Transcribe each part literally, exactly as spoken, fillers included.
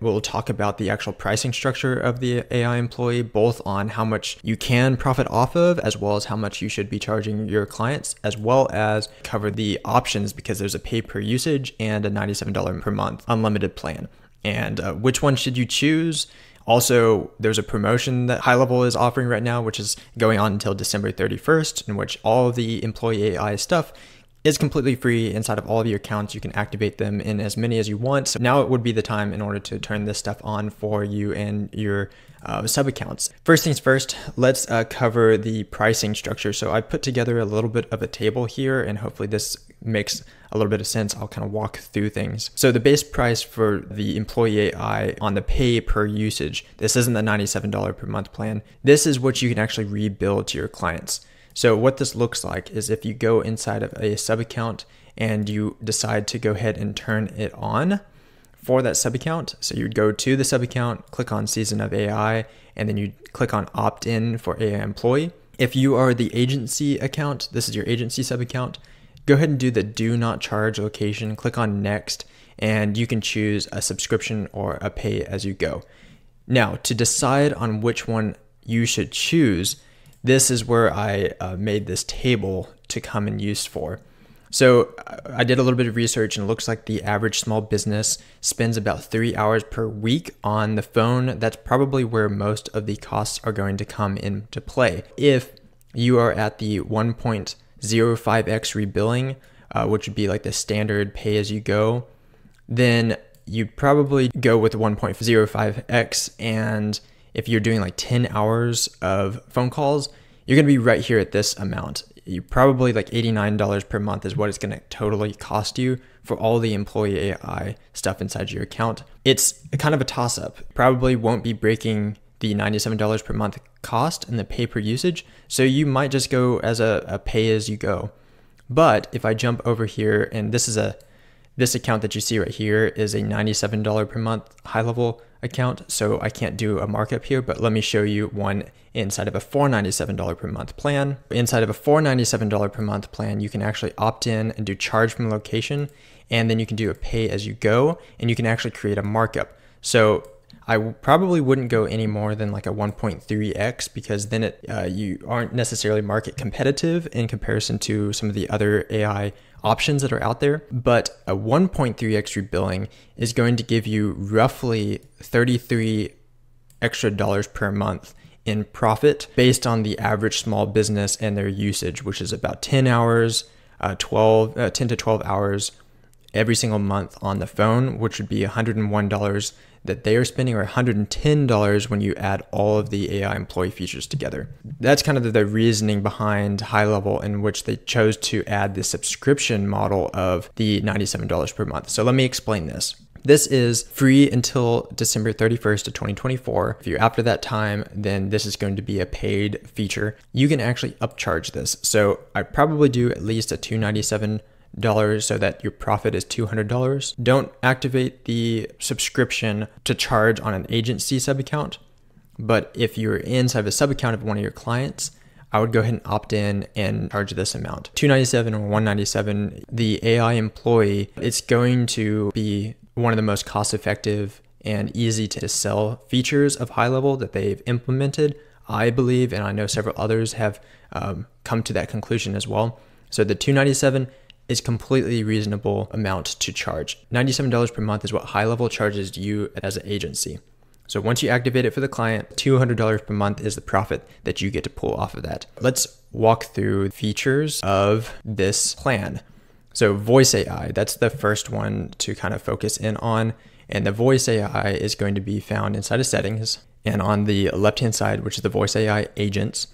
We'll talk about the actual pricing structure of the A I employee, both on how much you can profit off of, as well as how much you should be charging your clients, as well as cover the options, because there's a pay per usage and a ninety-seven dollars per month unlimited plan. And uh, which one should you choose? Also, there's a promotion that HighLevel is offering right now, which is going on until December thirty-first, in which all of the employee A I stuff is completely free inside of all of your accounts. You can activate them in as many as you want. So now it would be the time in order to turn this stuff on for you and your uh, sub accounts. First things first, let's uh, cover the pricing structure. So I put together a little bit of a table here, and hopefully this makes a little bit of sense. I'll kind of walk through things. So the base price for the employee A I on the pay per usage, this isn't the ninety-seven dollars per month plan. This is what you can actually rebuild to your clients. So what this looks like is if you go inside of a sub account and you decide to go ahead and turn it on for that sub account. So you'd go to the sub account, click on Season of A I, and then you click on opt in for A I employee. If you are the agency account, this is your agency sub account, go ahead and do the do not charge location, click on next, and you can choose a subscription or a pay as you go. Now, to decide on which one you should choose, this is where I uh, made this table to come in use for. So I did a little bit of research, and it looks like the average small business spends about three hours per week on the phone. That's probably where most of the costs are going to come into play. If you are at the one point oh five x rebilling, uh, which would be like the standard pay as you go, then you'd probably go with one point oh five x. And if you're doing like ten hours of phone calls, you're going to be right here at this amount. You probably like eighty-nine dollars per month is what it's going to totally cost you for all the employee A I stuff inside your account. It's kind of a toss up. Probably won't be breaking the ninety-seven dollars per month cost and the pay per usage. So you might just go as a, a pay as you go. But if I jump over here, and this is a, this account that you see right here is a ninety-seven dollars per month HighLevel account. So I can't do a markup here, but let me show you one inside of a four ninety-seven dollars per month plan. Inside of a four ninety-seven dollars per month plan, you can actually opt in and do charge from location, and then you can do a pay as you go, and you can actually create a markup. So I probably wouldn't go any more than like a one point three x, because then it, uh, you aren't necessarily market competitive in comparison to some of the other A I options that are out there. But a one point three x rebilling is going to give you roughly thirty-three extra dollars per month in profit based on the average small business and their usage, which is about ten hours, uh, twelve, uh, ten to twelve hours every single month on the phone, which would be one hundred and one dollars that they are spending, or one hundred and ten dollars when you add all of the A I employee features together. That's kind of the reasoning behind HighLevel, in which they chose to add the subscription model of the ninety-seven dollars per month. So let me explain this. This is free until December thirty-first of twenty twenty-four. If you're after that time, then this is going to be a paid feature. You can actually upcharge this. So I probably do at least a two ninety-seven dollars dollars so that your profit is two hundred dollars. Don't activate the subscription to charge on an agency sub account. But if you're inside of a sub account of one of your clients, I would go ahead and opt in and charge this amount, two ninety-seven or one ninety-seven. The A I employee, it's going to be one of the most cost effective and easy to sell features of HighLevel that they've implemented, I believe. And I know several others have um, come to that conclusion as well. So the two ninety-seven is completely reasonable amount to charge. ninety-seven dollars per month is what HighLevel charges you as an agency. So once you activate it for the client, two hundred dollars per month is the profit that you get to pull off of that. Let's walk through features of this plan. So Voice A I, that's the first one to kind of focus in on. And the Voice A I is going to be found inside of settings, and on the left-hand side, which is the Voice A I agents.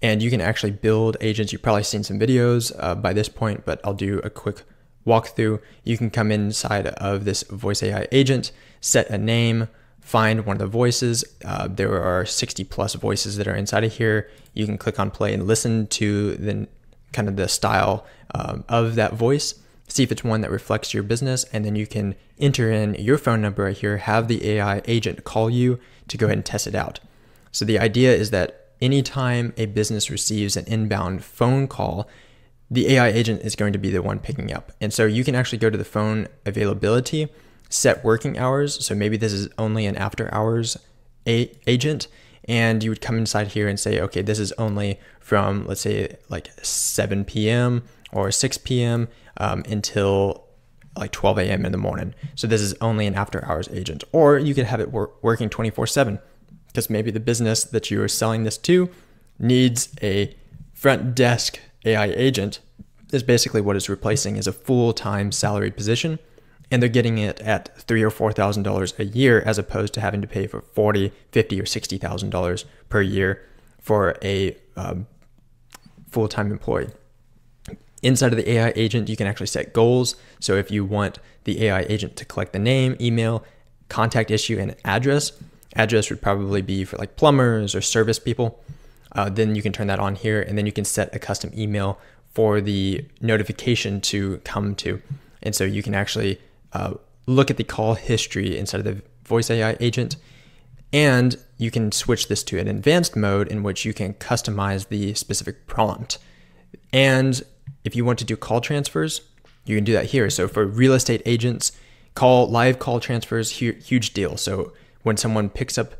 And you can actually build agents. You've probably seen some videos uh, by this point, but I'll do a quick walkthrough. You can come inside of this Voice A I agent, set a name, find one of the voices. Uh, there are sixty plus voices that are inside of here. You can click on play and listen to the kind of the style um, of that voice, see if it's one that reflects your business, and then you can enter in your phone number right here, have the A I agent call you to go ahead and test it out. So the idea is that anytime a business receives an inbound phone call, the A I agent is going to be the one picking up. And so you can actually go to the phone availability set working hours. So maybe this is only an after hours a agent. And you would come inside here and say, okay, this is only from, let's say, like seven p m or six p m Um, until like twelve a m in the morning. So this is only an after hours agent. Or you could have it wor working twenty-four seven, because maybe the business that you are selling this to needs a front desk A I agent. Is basically what it's replacing is a full-time salary position, and they're getting it at three or four thousand dollars a year, as opposed to having to pay for forty, fifty, or sixty thousand dollars per year for a um, full-time employee. Inside of the A I agent, you can actually set goals. So if you want the A I agent to collect the name, email, contact issue, and address, address would probably be for like plumbers or service people. Uh, then you can turn that on here, and then you can set a custom email for the notification to come to. And so you can actually uh, look at the call history inside of the Voice A I agent, and you can switch this to an advanced mode in which you can customize the specific prompt. And if you want to do call transfers, you can do that here. So for real estate agents, call live call transfers, huge deal. So when someone picks up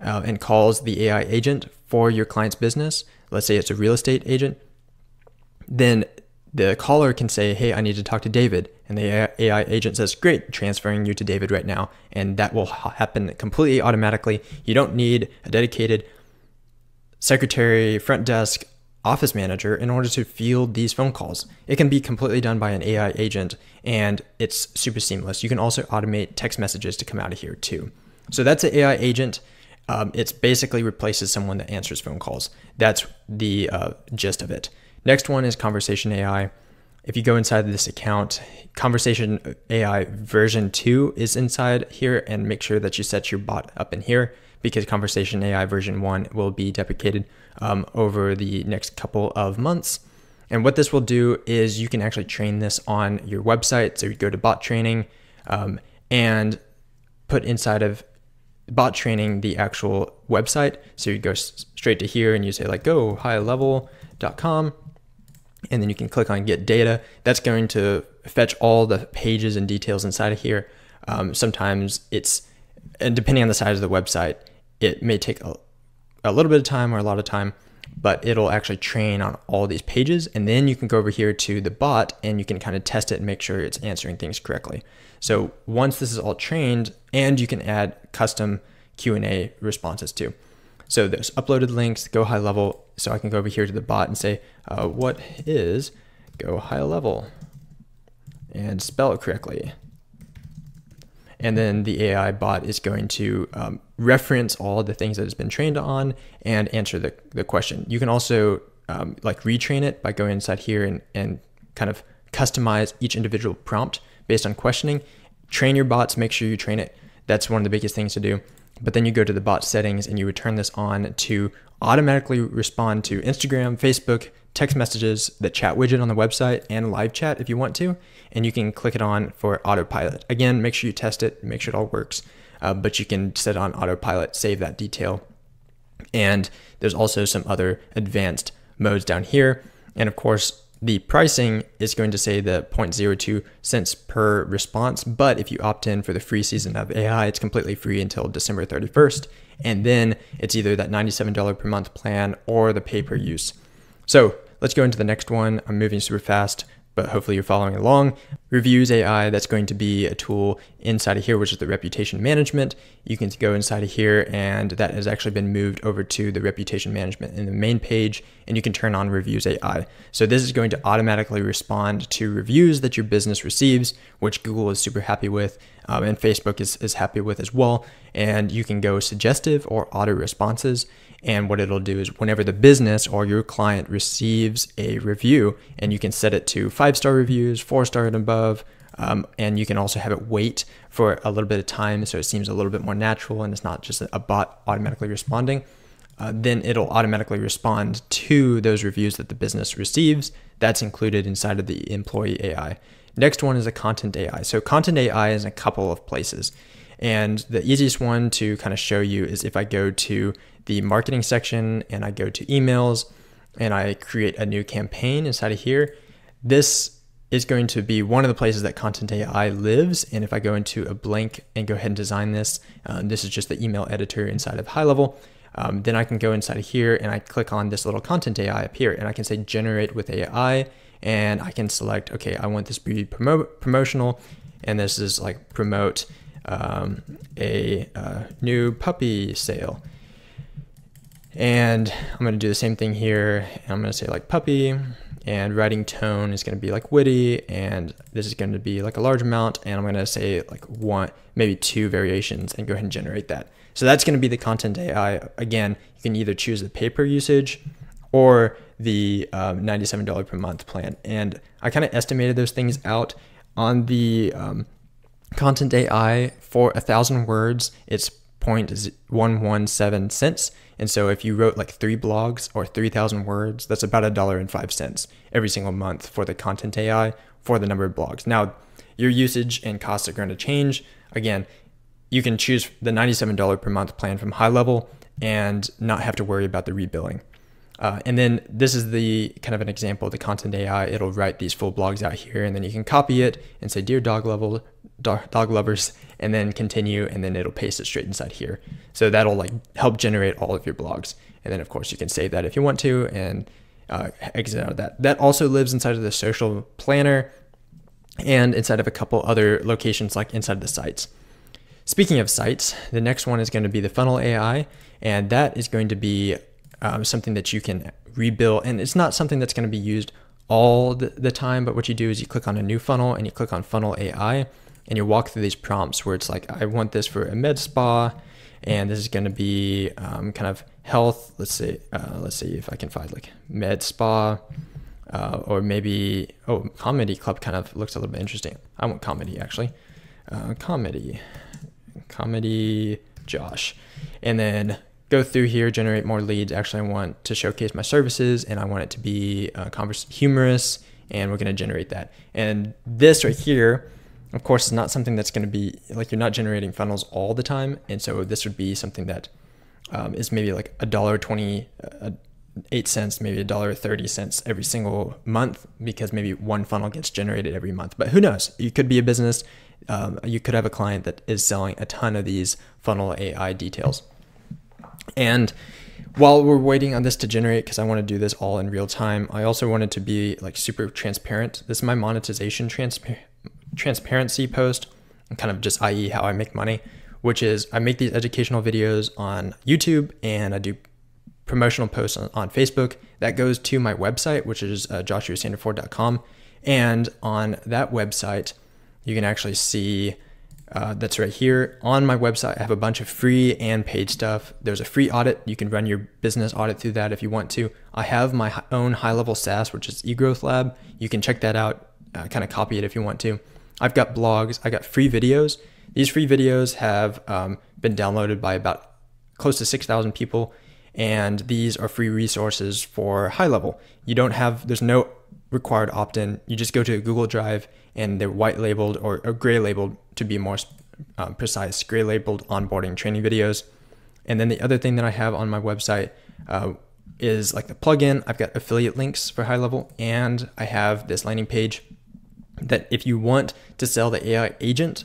uh, and calls the A I agent for your client's business, let's say it's a real estate agent, then the caller can say, hey, I need to talk to David. And the A I agent says, great, transferring you to David right now. And that will happen completely automatically. You don't need a dedicated secretary, front desk, office manager in order to field these phone calls. It can be completely done by an A I agent, and it's super seamless. You can also automate text messages to come out of here too. So that's an A I agent. Um, it basically replaces someone that answers phone calls. That's the uh, gist of it. Next one is Conversation A I. If you go inside this account, Conversation A I version two is inside here, and make sure that you set your bot up in here, because Conversation A I version one will be deprecated um, over the next couple of months. And what this will do is you can actually train this on your website. So you go to bot training um, and put inside of bot training the actual website. So you go straight to here and you say like go high level dot com, and then you can click on get data. That's going to fetch all the pages and details inside of here. Um, sometimes it's, and depending on the size of the website, it may take a, a little bit of time or a lot of time, but it'll actually train on all these pages. And then you can go over here to the bot and you can kind of test it and make sure it's answering things correctly. So once this is all trained, and you can add custom Q and A responses too. So there's uploaded links, Go High Level. So I can go over here to the bot and say, uh, what is Go High Level? And spell it correctly. And then the A I bot is going to um, reference all the things that it's been trained on and answer the, the question. You can also um, like retrain it by going inside here and, and kind of customize each individual prompt based on questioning. Train your bots, make sure you train it. That's one of the biggest things to do. But then you go to the bot settings and you would turn this on to automatically respond to Instagram, Facebook, text messages, the chat widget on the website, and live chat if you want to, and you can click it on for autopilot. Again, make sure you test it, make sure it all works, uh, but you can set on autopilot, save that detail. And there's also some other advanced modes down here. And of course, the pricing is going to say the zero point zero two cents per response, but if you opt in for the free season of A I, it's completely free until December thirty-first, and then it's either that ninety-seven dollars per month plan or the pay-per-use. So let's go into the next one. I'm moving super fast, but hopefully you're following along. Reviews A I, that's going to be a tool inside of here, which is the reputation management. You can go inside of here, and that has actually been moved over to the reputation management in the main page, and you can turn on Reviews A I. So this is going to automatically respond to reviews that your business receives, which Google is super happy with, um, and Facebook is, is happy with as well. And you can go suggestive or auto responses. And what it'll do is whenever the business or your client receives a review, and you can set it to five-star reviews, four-star and above, um, and you can also have it wait for a little bit of time so it seems a little bit more natural and it's not just a bot automatically responding, uh, then it'll automatically respond to those reviews that the business receives. That's included inside of the employee A I. Next one is a content A I. So content A I is in a couple of places. And the easiest one to kind of show you is if I go to the marketing section and I go to emails and I create a new campaign inside of here, this is going to be one of the places that Content A I lives. And if I go into a blank and go ahead and design this, um, this is just the email editor inside of HighLevel. Um, then I can go inside of here and I click on this little Content A I up here and I can say generate with A I, and I can select, okay, I want this be promote promotional. And this is like promote um, a uh, new puppy sale. And I'm going to do the same thing here. And I'm going to say like puppy, and writing tone is going to be like witty. And this is going to be like a large amount. And I'm going to say like one, maybe two variations, and go ahead and generate that. So that's going to be the Content A I. Again, you can either choose the pay per usage or the um, ninety-seven dollars per month plan. And I kind of estimated those things out on the um, Content A I for a thousand words. It's zero point one one seven cents. And so if you wrote like three blogs or three thousand words, that's about a dollar and five cents every single month for the Content A I for the number of blogs. Now, your usage and costs are going to change. Again, you can choose the ninety-seven dollars per month plan from HighLevel and not have to worry about the rebilling. Uh, and then this is the kind of an example of the Content A I. It'll write these full blogs out here, and then you can copy it and say, dear dog level, dog lovers, and then continue, and then it'll paste it straight inside here. So that'll like help generate all of your blogs. And then of course you can save that if you want to and uh, exit out of that. That also lives inside of the social planner and inside of a couple other locations like inside of the sites. Speaking of sites, the next one is going to be the Funnel A I, and that is going to be Um, something that you can rebuild, and it's not something that's going to be used all the, the time, but what you do is you click on a new funnel and you click on Funnel A I, and you walk through these prompts where it's like, I want this for a med spa, and this is going to be um, kind of health. Let's see, uh, let's see if I can find like med spa, uh, or maybe, oh, comedy club kind of looks a little bit interesting. I want comedy actually, uh, comedy, comedy Josh, and then go through here, generate more leads. Actually, I want to showcase my services, and I want it to be uh, converse, humorous, and we're going to generate that. And this right here, of course, is not something that's going to be like, you're not generating funnels all the time. And so this would be something that um, is maybe like a dollar twenty eight cents, maybe a dollar thirty cents every single month, because maybe one funnel gets generated every month. But who knows? You could be a business. Um, you could have a client that is selling a ton of these Funnel A I details. And while we're waiting on this to generate, because I want to do this all in real time, I also wanted to be like super transparent. This is my monetization transpa transparency post, and kind of just I E how I make money, which is I make these educational videos on YouTube, and I do promotional posts on, on Facebook. That goes to my website, which is uh, joshua sanderford dot com. And on that website, you can actually see Uh, that's right here on my website. I have a bunch of free and paid stuff. There's a free audit. You can run your business audit through that if you want to. I have my own high-level SaaS, which is eGrowth Lab. You can check that out, uh, kind of copy it if you want to. I've got blogs. I got free videos. These free videos have um, been downloaded by about close to six thousand people, and these are free resources for HighLevel. You don't have, there's no required opt-in. You just go to a Google Drive, and they're white labeled or, or gray labeled to be more uh, precise, gray labeled onboarding training videos. And then the other thing that I have on my website uh, is like the plugin. I've got affiliate links for HighLevel, and I have this landing page that if you want to sell the A I agent,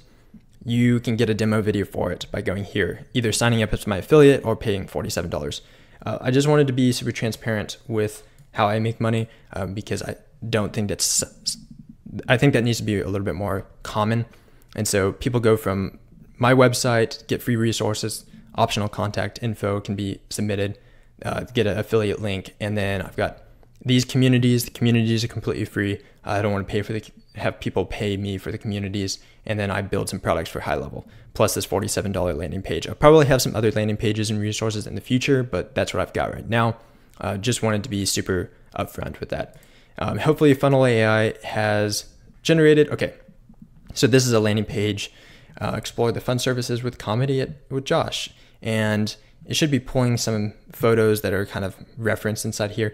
you can get a demo video for it by going here, either signing up as my affiliate or paying forty-seven dollars. Uh, I just wanted to be super transparent with how I make money um, because I don't think that's, I think that needs to be a little bit more common. And so people go from my website, get free resources, optional contact info can be submitted, uh, get an affiliate link. And then I've got these communities. The communities are completely free. I don't want to pay for the, have people pay me for the communities. And then I build some products for HighLevel, plus this forty-seven dollar landing page. I'll probably have some other landing pages and resources in the future, but that's what I've got right now. Uh, just wanted to be super upfront with that. Um, hopefully Funnel A I has generated. Okay, so this is a landing page. Uh, explore the fun services with comedy at, with Josh. And it should be pulling some photos that are kind of referenced inside here.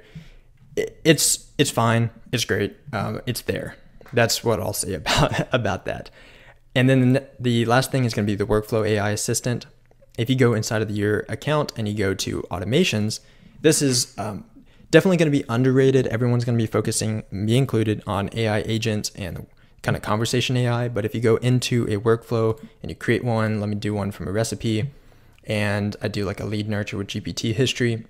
It, it's it's fine. It's great. Um, it's there. That's what I'll say about, about that. And then the, the last thing is going to be the Workflow A I assistant. If you go inside of your account and you go to automations, this is... Um, definitely going to be underrated. Everyone's going to be focusing, me included, on A I agents and kind of conversation A I. But if you go into a workflow and you create one, let me do one from a recipe, and I do like a lead nurture with G P T history,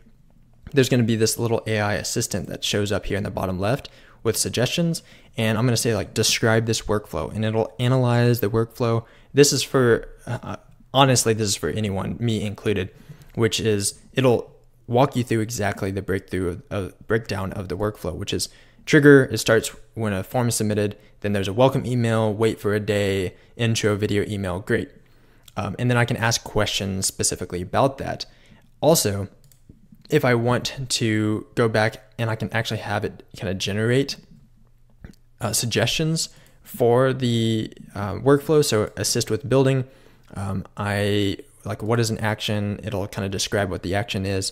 there's going to be this little A I assistant that shows up here in the bottom left with suggestions. And I'm going to say like, describe this workflow, and it'll analyze the workflow. This is for, uh, honestly, this is for anyone, me included, which is it'll walk you through exactly the breakthrough of, of breakdown of the workflow, which is trigger. It starts when a form is submitted. Then there's a welcome email, wait for a day, intro video email. Great. Um, and then I can ask questions specifically about that. Also, if I want to go back, and I can actually have it kind of generate uh, suggestions for the uh, workflow. So assist with building. Um, I like, what is an action? It'll kind of describe what the action is.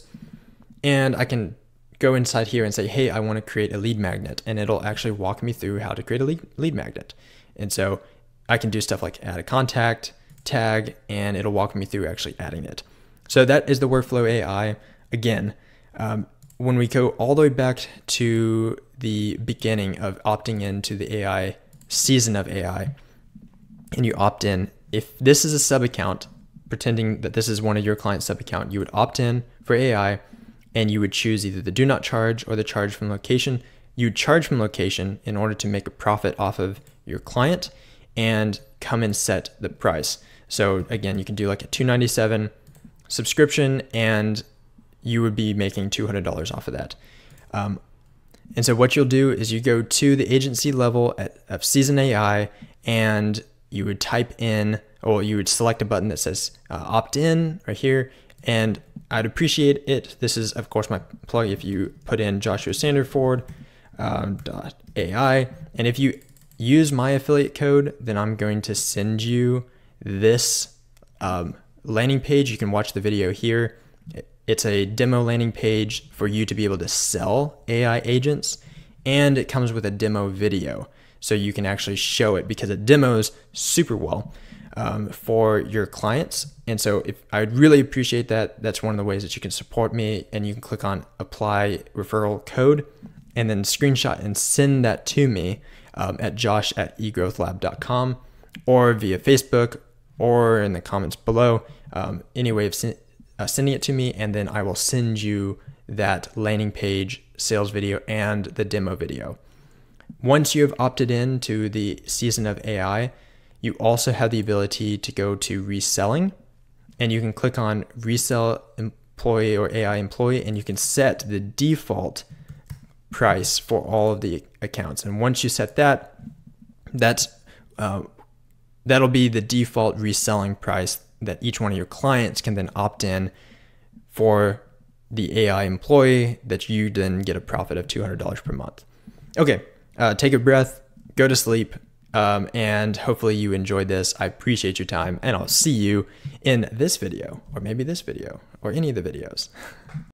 And I can go inside here and say, hey, I want to create a lead magnet. And it'll actually walk me through how to create a lead, lead magnet. And so I can do stuff like add a contact tag, and it'll walk me through actually adding it. So that is the Workflow A I. Again, um, when we go all the way back to the beginning of opting into the A I season of A I, and you opt in, if this is a sub account, pretending that this is one of your client's sub account, you would opt in for A I, and you would choose either the do not charge or the charge from location. You charge from location in order to make a profit off of your client and come and set the price. So again, you can do like a two ninety-seven subscription, and you would be making two hundred dollars off of that. Um, and so what you'll do is you go to the agency level at, of Season A I, and you would type in, or you would select a button that says uh, opt in right here. And I'd appreciate it. This is of course my plug. If you put in Joshua Sanderford um, dot A I, and if you use my affiliate code, then I'm going to send you this um, landing page. You can watch the video here. It's a demo landing page for you to be able to sell A I agents, and it comes with a demo video, so you can actually show it because it demos super well um, for your clients. And so if I'd really appreciate that. That's one of the ways that you can support me, and you can click on apply referral code and then screenshot and send that to me um, at josh at egrowthlab dot com or via Facebook or in the comments below. Um, any way of sending Uh, sending it to me, and then I will send you that landing page, sales video, and the demo video. Once you have opted in to the season of A I, you also have the ability to go to reselling, and you can click on resell employee or A I employee, and you can set the default price for all of the accounts. And once you set that, that's uh, that'll be the default reselling price that each one of your clients can then opt in for the A I employee, that you then get a profit of two hundred dollars per month. Okay, uh, take a breath, go to sleep, um, and hopefully you enjoyed this. I appreciate your time, and I'll see you in this video, or maybe this video, or any of the videos.